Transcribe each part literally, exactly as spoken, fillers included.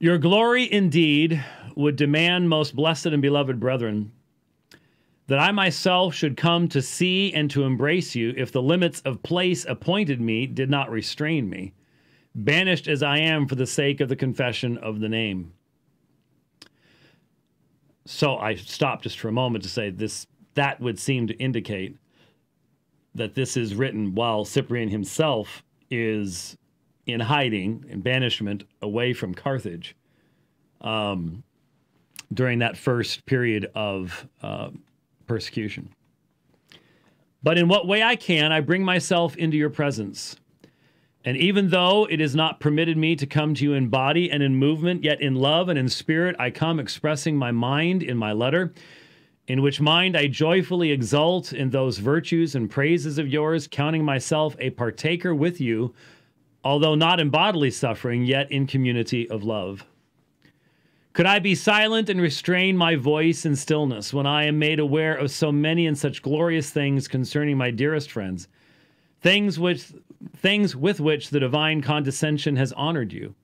Your glory indeed would demand, most blessed and beloved brethren, that I myself should come to see and to embrace you if the limits of place appointed me did not restrain me, banished as I am for the sake of the confession of the name. So I stopped just for a moment to say this, that would seem to indicate that this is written while Cyprian himself is in hiding, in banishment, away from Carthage um, during that first period of uh, persecution. But in what way I can, I bring myself into your presence. And even though it is not permitted me to come to you in body and in movement, yet in love and in spirit I come expressing my mind in my letter, in which mind I joyfully exult in those virtues and praises of yours, counting myself a partaker with you, although not in bodily suffering, yet in community of love. Could I be silent and restrain my voice in stillness when I am made aware of so many and such glorious things concerning my dearest friends, things which, things with which the divine condescension has honored you,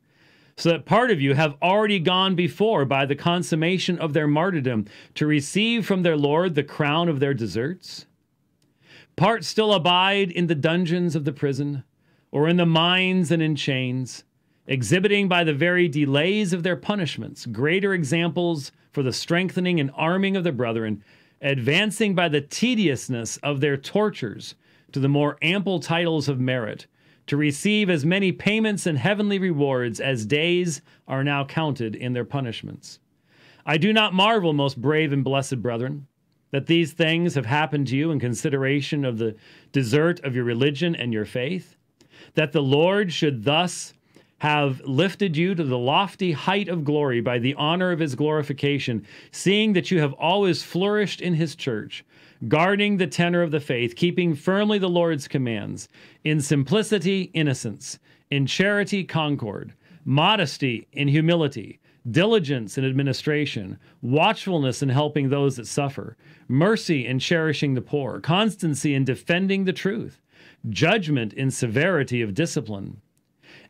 so that part of you have already gone before by the consummation of their martyrdom to receive from their Lord the crown of their deserts? Part still abide in the dungeons of the prison, or in the mines and in chains, exhibiting by the very delays of their punishments greater examples for the strengthening and arming of the brethren, advancing by the tediousness of their tortures to the more ample titles of merit, to receive as many payments and heavenly rewards as days are now counted in their punishments. I do not marvel, most brave and blessed brethren, that these things have happened to you in consideration of the desert of your religion and your faith, that the Lord should thus have lifted you to the lofty height of glory by the honor of his glorification, seeing that you have always flourished in his church, guarding the tenor of the faith, keeping firmly the Lord's commands, in simplicity, innocence, in charity, concord, modesty, in humility, diligence in administration, watchfulness in helping those that suffer, mercy in cherishing the poor, constancy in defending the truth, judgment in severity of discipline,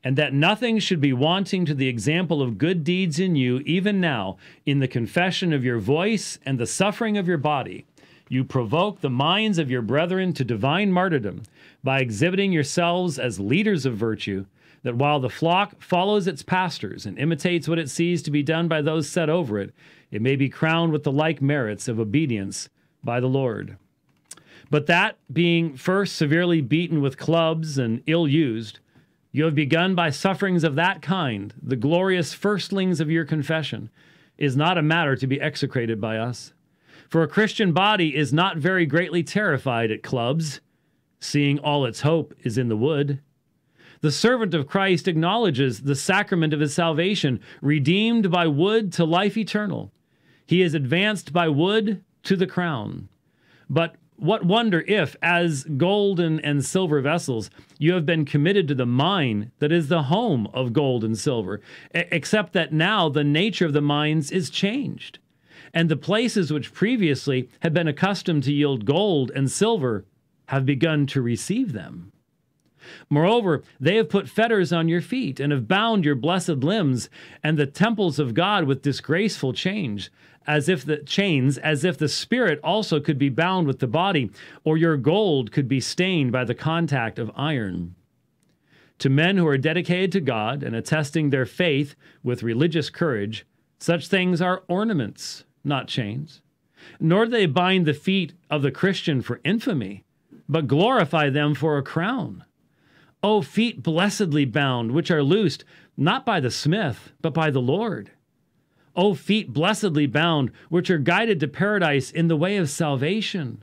and that nothing should be wanting to the example of good deeds in you, even now, in the confession of your voice and the suffering of your body. You provoke the minds of your brethren to divine martyrdom by exhibiting yourselves as leaders of virtue, that while the flock follows its pastors and imitates what it sees to be done by those set over it, it may be crowned with the like merits of obedience by the Lord. But that, being first severely beaten with clubs and ill-used, you have begun by sufferings of that kind, the glorious firstlings of your confession, is not a matter to be execrated by us. For a Christian body is not very greatly terrified at clubs, seeing all its hope is in the wood. The servant of Christ acknowledges the sacrament of his salvation, redeemed by wood to life eternal. He is advanced by wood to the crown. But what wonder if, as golden and silver vessels, you have been committed to the mine that is the home of gold and silver, except that now the nature of the mines is changed, and the places which previously had been accustomed to yield gold and silver have begun to receive them. Moreover, they have put fetters on your feet and have bound your blessed limbs and the temples of God with disgraceful chains, as if the chains, as if the spirit also could be bound with the body, or your gold could be stained by the contact of iron. To men who are dedicated to God and attesting their faith with religious courage, such things are ornaments, not chains. Nor do they bind the feet of the Christian for infamy, but glorify them for a crown. O feet blessedly bound, which are loosed, not by the smith, but by the Lord. O feet blessedly bound, which are guided to paradise in the way of salvation.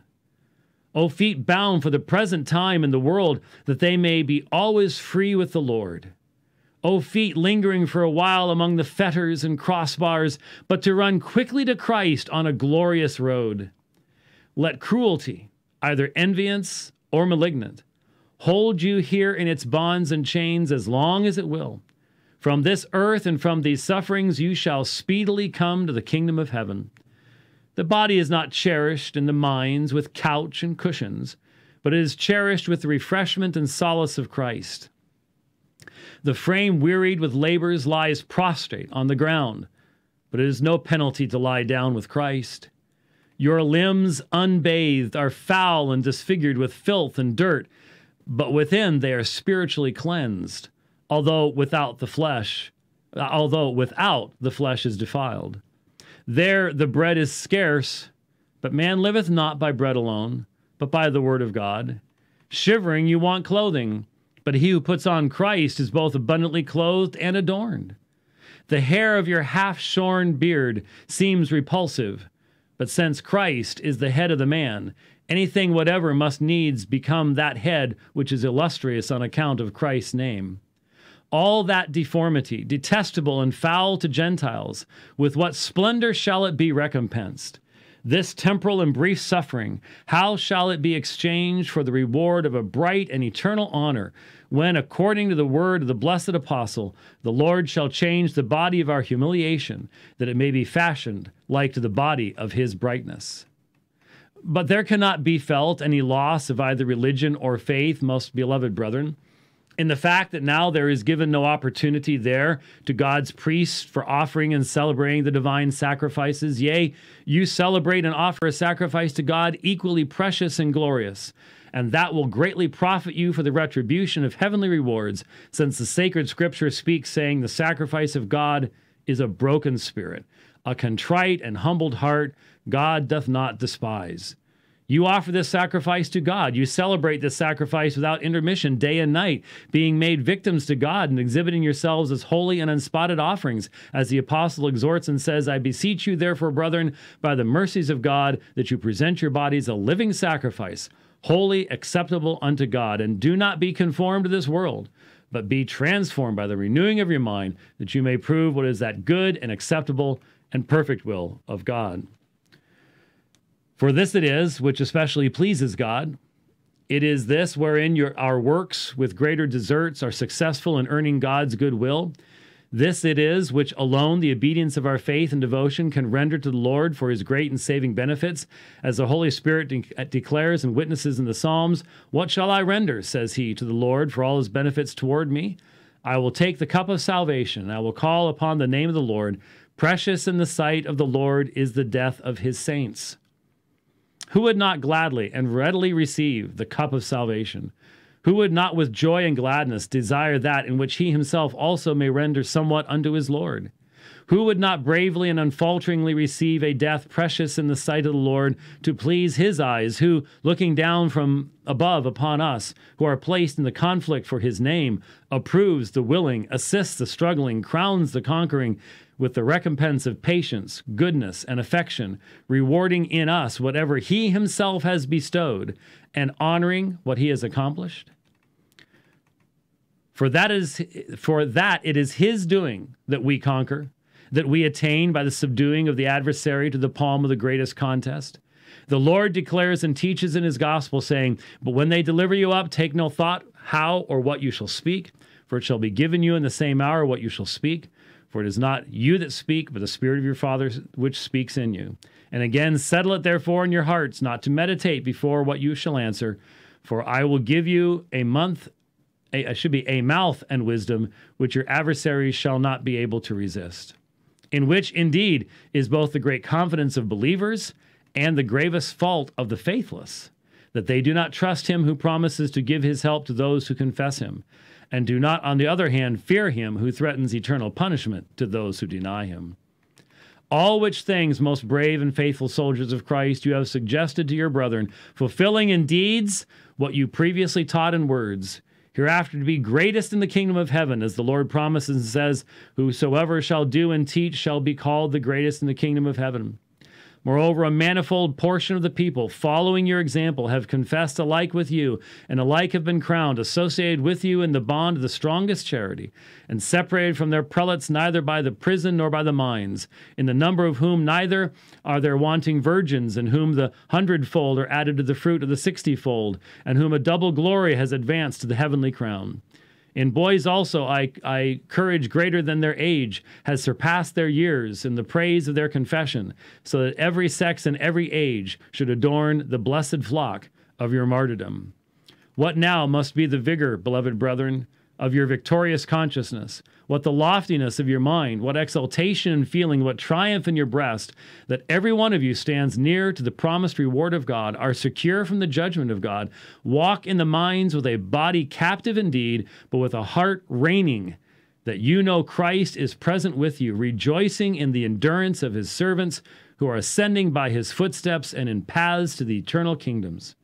O feet bound for the present time in the world, that they may be always free with the Lord. O feet lingering for a while among the fetters and crossbars, but to run quickly to Christ on a glorious road. Let cruelty, either envious or malignant, hold you here in its bonds and chains as long as it will. From this earth and from these sufferings you shall speedily come to the kingdom of heaven. The body is not cherished in the mines with couch and cushions, but it is cherished with the refreshment and solace of Christ. The frame wearied with labors lies prostrate on the ground, but it is no penalty to lie down with Christ. Your limbs unbathed are foul and disfigured with filth and dirt, but within they are spiritually cleansed, although without the flesh, although without the flesh is defiled. There the bread is scarce, but man liveth not by bread alone, but by the word of God. Shivering you want clothing, but he who puts on Christ is both abundantly clothed and adorned. The hair of your half-shorn beard seems repulsive, but since Christ is the head of the man, anything whatever must needs become that head which is illustrious on account of Christ's name. All that deformity, detestable and foul to Gentiles, with what splendor shall it be recompensed? This temporal and brief suffering, how shall it be exchanged for the reward of a bright and eternal honor, when, according to the word of the blessed apostle, the Lord shall change the body of our humiliation, that it may be fashioned like to the body of his brightness? But there cannot be felt any loss of either religion or faith, most beloved brethren, in the fact that now there is given no opportunity there to God's priests for offering and celebrating the divine sacrifices. Yea, you celebrate and offer a sacrifice to God equally precious and glorious, and that will greatly profit you for the retribution of heavenly rewards, since the sacred scripture speaks, saying, the sacrifice of God is a broken spirit, a contrite and humbled heart God doth not despise. You offer this sacrifice to God. You celebrate this sacrifice without intermission, day and night, being made victims to God and exhibiting yourselves as holy and unspotted offerings, as the apostle exhorts and says, I beseech you, therefore, brethren, by the mercies of God, that you present your bodies a living sacrifice, holy, acceptable unto God, and do not be conformed to this world, but be transformed by the renewing of your mind, that you may prove what is that good and acceptable and perfect will of God. For this it is, which especially pleases God. It is this wherein your, our works with greater deserts are successful in earning God's good will. This it is, which alone the obedience of our faith and devotion can render to the Lord for his great and saving benefits. As the Holy Spirit de- declares and witnesses in the Psalms, what shall I render, says he, to the Lord for all his benefits toward me? I will take the cup of salvation, and I will call upon the name of the Lord. Precious in the sight of the Lord is the death of his saints. Who would not gladly and readily receive the cup of salvation? Who would not with joy and gladness desire that in which he himself also may render somewhat unto his Lord? Who would not bravely and unfalteringly receive a death precious in the sight of the Lord to please his eyes, who, looking down from above upon us, who are placed in the conflict for his name, approves the willing, assists the struggling, crowns the conquering, with the recompense of patience, goodness, and affection, rewarding in us whatever he himself has bestowed, and honoring what he has accomplished? For that is, for that it is his doing that we conquer, that we attain by the subduing of the adversary to the palm of the greatest contest. The Lord declares and teaches in his gospel, saying, but when they deliver you up, take no thought how or what you shall speak, for it shall be given you in the same hour what you shall speak. For it is not you that speak, but the Spirit of your Father which speaks in you. And again, settle it therefore in your hearts, not to meditate before what you shall answer. For I will give you a month, a, it should be a mouth and wisdom, which your adversaries shall not be able to resist. In which, indeed, is both the great confidence of believers and the gravest fault of the faithless, that they do not trust him who promises to give his help to those who confess him, and do not, on the other hand, fear him who threatens eternal punishment to those who deny him. All which things, most brave and faithful soldiers of Christ, you have suggested to your brethren, fulfilling in deeds what you previously taught in words, hereafter to be greatest in the kingdom of heaven, as the Lord promises and says, whosoever shall do and teach shall be called the greatest in the kingdom of heaven. Moreover, a manifold portion of the people, following your example, have confessed alike with you, and alike have been crowned, associated with you in the bond of the strongest charity, and separated from their prelates neither by the prison nor by the mines, in the number of whom neither are there wanting virgins, in whom the hundredfold are added to the fruit of the sixtyfold, and whom a double glory has advanced to the heavenly crown. In boys also, I, I courage greater than their age has surpassed their years in the praise of their confession, so that every sex and every age should adorn the blessed flock of your martyrdom. What now must be the vigor, beloved brethren, of your victorious consciousness, what the loftiness of your mind, what exultation and feeling, what triumph in your breast, that every one of you stands near to the promised reward of God, are secure from the judgment of God, walk in the minds with a body captive indeed, but with a heart reigning, that you know Christ is present with you, rejoicing in the endurance of his servants who are ascending by his footsteps and in paths to the eternal kingdoms.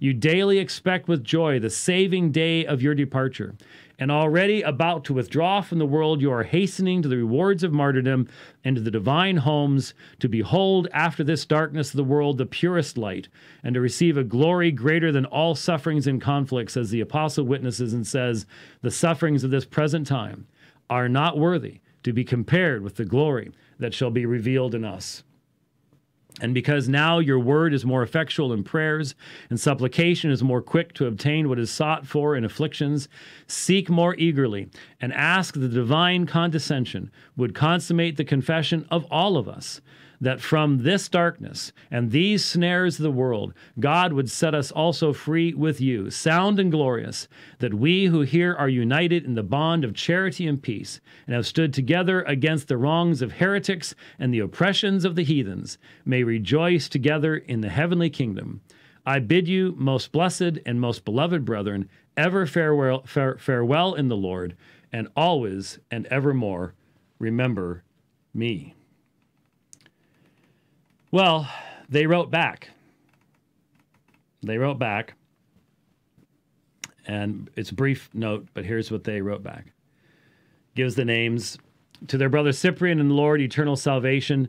You daily expect with joy the saving day of your departure, and already about to withdraw from the world, you are hastening to the rewards of martyrdom and to the divine homes, to behold after this darkness of the world the purest light, and to receive a glory greater than all sufferings and conflicts, as the apostle witnesses and says, the sufferings of this present time are not worthy to be compared with the glory that shall be revealed in us. And because now your word is more effectual in prayers, and supplication is more quick to obtain what is sought for in afflictions, seek more eagerly, and ask the divine condescension would consummate the confession of all of us, that from this darkness and these snares of the world, God would set us also free with you, sound and glorious, that we who here are united in the bond of charity and peace, and have stood together against the wrongs of heretics and the oppressions of the heathens, may rejoice together in the heavenly kingdom. I bid you, most blessed and most beloved brethren, ever farewell, fare, farewell in the Lord, and always and evermore remember me. Well, they wrote back. They wrote back. And it's a brief note, but here's what they wrote back. Gives the names. To their brother Cyprian in the Lord, eternal salvation.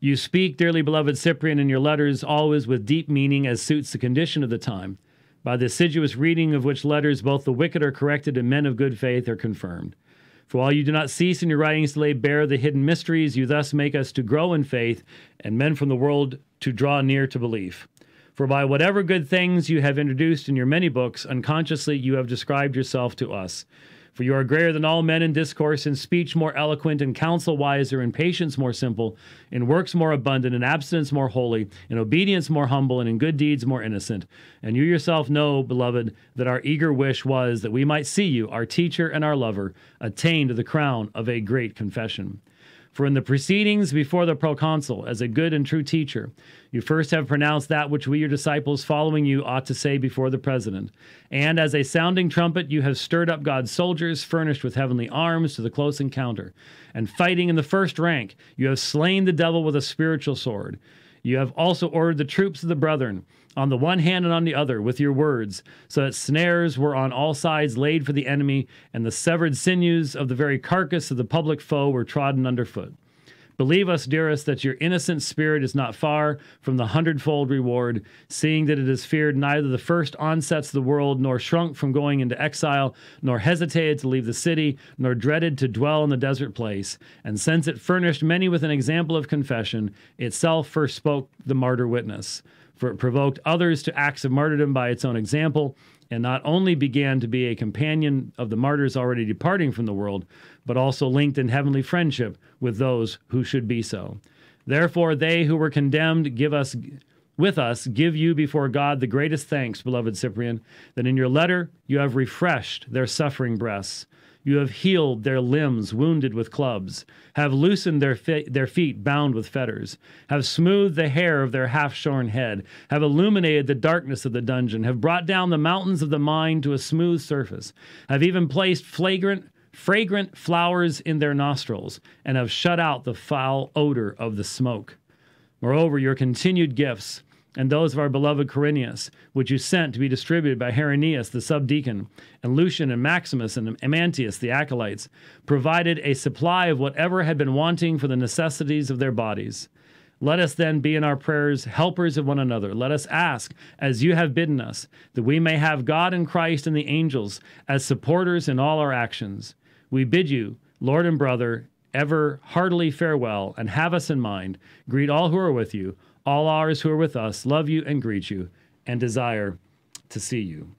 You speak, dearly beloved Cyprian, in your letters, always with deep meaning as suits the condition of the time, by the assiduous reading of which letters both the wicked are corrected and men of good faith are confirmed. For while you do not cease in your writings to lay bare the hidden mysteries, you thus make us to grow in faith, and men from the world to draw near to belief. For by whatever good things you have introduced in your many books, unconsciously you have described yourself to us. For you are greater than all men in discourse, in speech more eloquent, in counsel wiser, in patience more simple, in works more abundant, in abstinence more holy, in obedience more humble, and in good deeds more innocent. And you yourself know, beloved, that our eager wish was that we might see you, our teacher and our lover, attain to the crown of a great confession. For in the proceedings before the proconsul, as a good and true teacher, you first have pronounced that which we, your disciples, following you, ought to say before the president. And as a sounding trumpet, you have stirred up God's soldiers, furnished with heavenly arms, to the close encounter. And fighting in the first rank, you have slain the devil with a spiritual sword. You have also ordered the troops of the brethren, on the one hand and on the other, with your words, so that snares were on all sides laid for the enemy, and the severed sinews of the very carcass of the public foe were trodden underfoot. Believe us, dearest, that your innocent spirit is not far from the hundredfold reward, seeing that it has feared neither the first onsets of the world, nor shrunk from going into exile, nor hesitated to leave the city, nor dreaded to dwell in the desert place. And since it furnished many with an example of confession, itself first spoke the martyr witness. For it provoked others to acts of martyrdom by its own example, and not only began to be a companion of the martyrs already departing from the world, but also linked in heavenly friendship with those who should be so. Therefore, they who were condemned give us, with us give you before God the greatest thanks, beloved Cyprian, that in your letter you have refreshed their suffering breasts. You have healed their limbs wounded with clubs, have loosened their, fe their feet bound with fetters, have smoothed the hair of their half-shorn head, have illuminated the darkness of the dungeon, have brought down the mountains of the mind to a smooth surface, have even placed flagrant, fragrant flowers in their nostrils, and have shut out the foul odor of the smoke. Moreover, your continued gifts, and those of our beloved Corinius, which you sent to be distributed by Herenius the subdeacon, and Lucian and Maximus and Amantius the acolytes, provided a supply of whatever had been wanting for the necessities of their bodies. Let us then be in our prayers helpers of one another. Let us ask, as you have bidden us, that we may have God and Christ and the angels as supporters in all our actions. We bid you, Lord and brother, ever heartily farewell, and have us in mind. Greet all who are with you. All ours who are with us love you and greet you and desire to see you.